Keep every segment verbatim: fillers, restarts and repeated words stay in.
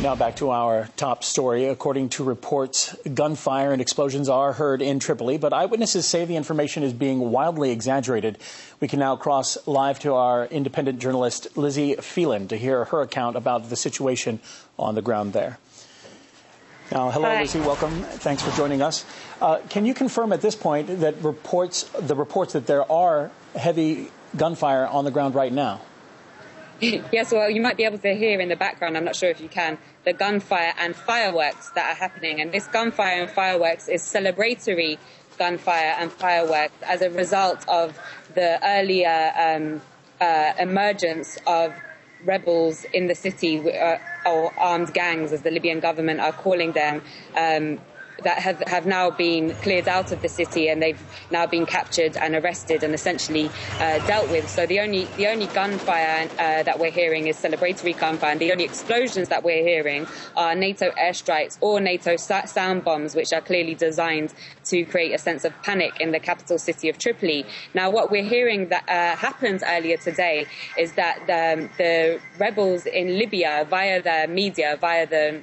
Now back to our top story. According to reports, gunfire and explosions are heard in Tripoli, but eyewitnesses say the information is being wildly exaggerated. We can now cross live to our independent journalist, Lizzie Phelan, to hear her account about the situation on the ground there. Now, hello, Hi. Lizzie. Welcome. Thanks for joining us. Uh, can you confirm at this point that reports, the reports that there are heavy gunfire on the ground right now? Yes, well, you might be able to hear in the background, I'm not sure if you can, the gunfire and fireworks that are happening. And this gunfire and fireworks is celebratory gunfire and fireworks as a result of the earlier um, uh, emergence of rebels in the city, uh, or armed gangs, as the Libyan government are calling them, um, that have, have now been cleared out of the city, and they've now been captured and arrested and essentially uh, dealt with. So the only the only gunfire uh, that we're hearing is celebratory gunfire, and the only explosions that we're hearing are NATO airstrikes or NATO sound bombs, which are clearly designed to create a sense of panic in the capital city of Tripoli. Now, what we're hearing that uh, happened earlier today is that the, the rebels in Libya, via their media, via the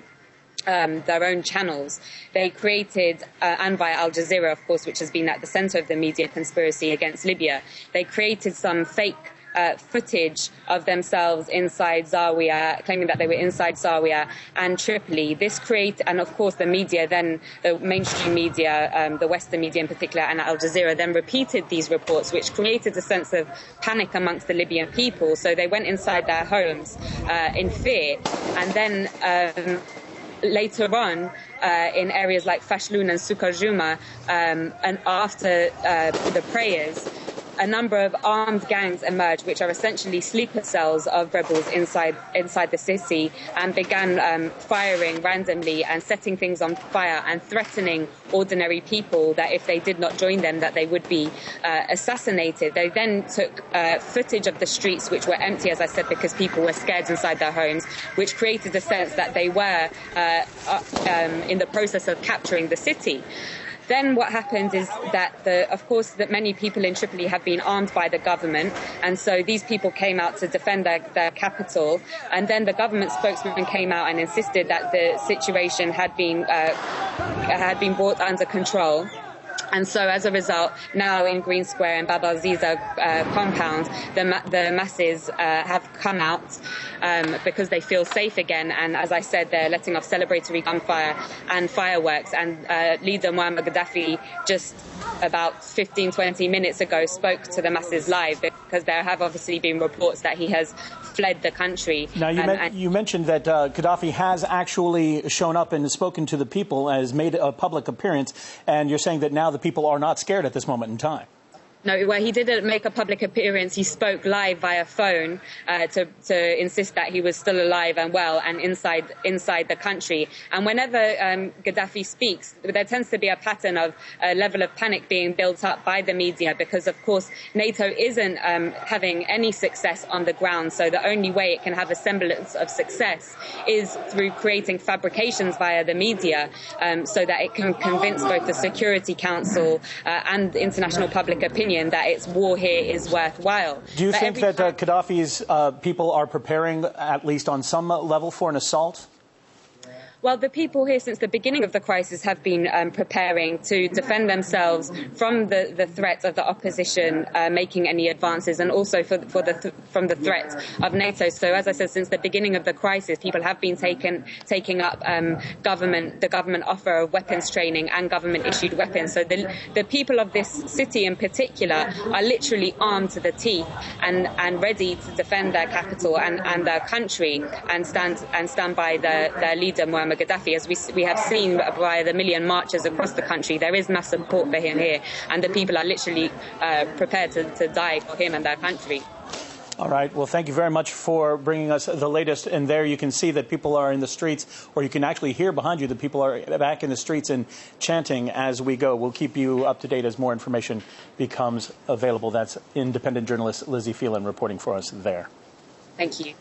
Um, their own channels, they created, uh, and via Al Jazeera, of course, which has been at the centre of the media conspiracy against Libya, they created some fake Uh, footage of themselves inside Zawiya, claiming that they were inside Zawiya and Tripoli. This create, and of course the media then, the mainstream media, um, the Western media in particular, and Al Jazeera then repeated these reports, which created a sense of panic amongst the Libyan people. So they went inside their homes uh, in fear, and then um, later on, Uh, in areas like Fashlun and Sukarjuma, um, and after uh, the prayers, a number of armed gangs emerged, which are essentially sleeper cells of rebels inside inside the city, and began um, firing randomly and setting things on fire and threatening ordinary people that if they did not join them, that they would be uh, assassinated. They then took uh, footage of the streets, which were empty, as I said, because people were scared inside their homes, which created a sense that they were uh, um, in the process of capturing the city. Then what happened is that, the, of course, that many people in Tripoli have been armed by the government, and so these people came out to defend their, their capital. And then the government spokesman came out and insisted that the situation had been uh, had been brought under control. And so, as a result, now in Green Square and Bab al-Ziza uh, compound, the, ma the masses uh, have come out um, because they feel safe again. And as I said, they're letting off celebratory gunfire and fireworks. And uh, leader Muammar Gaddafi just about fifteen, twenty minutes ago spoke to the masses live, because there have obviously been reports that he has fled the country. Now, you, um, men you mentioned that uh, Gaddafi has actually shown up and spoken to the people, has made a public appearance, and you're saying that now the people are not scared at this moment in time. No, well, he didn't make a public appearance. He spoke live via phone uh, to, to insist that he was still alive and well and inside inside the country. And whenever um, Gaddafi speaks, there tends to be a pattern of a level of panic being built up by the media, because, of course, NATO isn't um, having any success on the ground. So the only way it can have a semblance of success is through creating fabrications via the media, um, so that it can convince both the Security Council uh, and international public opinion that its war here is worthwhile. Do you but think that uh, Gaddafi's uh, people are preparing, at least on some level, for an assault? Well, the people here since the beginning of the crisis have been um, preparing to defend themselves from the, the threat of the opposition uh, making any advances, and also for, for the th from the threat of NATO. So, as I said, since the beginning of the crisis, people have been taken, taking up um, government the government offer of weapons training and government-issued weapons. So the, the people of this city in particular are literally armed to the teeth and, and ready to defend their capital and, and their country, and stand, and stand by their, their leader, Muammar Gaddafi, as we, we have seen by the million marches across the country. There is mass support for him here, and the people are literally uh, prepared to, to die for him and their country. All right. Well, thank you very much for bringing us the latest. And there you can see that people are in the streets, or you can actually hear behind you that people are back in the streets and chanting as we go. We'll keep you up to date as more information becomes available. That's independent journalist Lizzie Phelan reporting for us there. Thank you.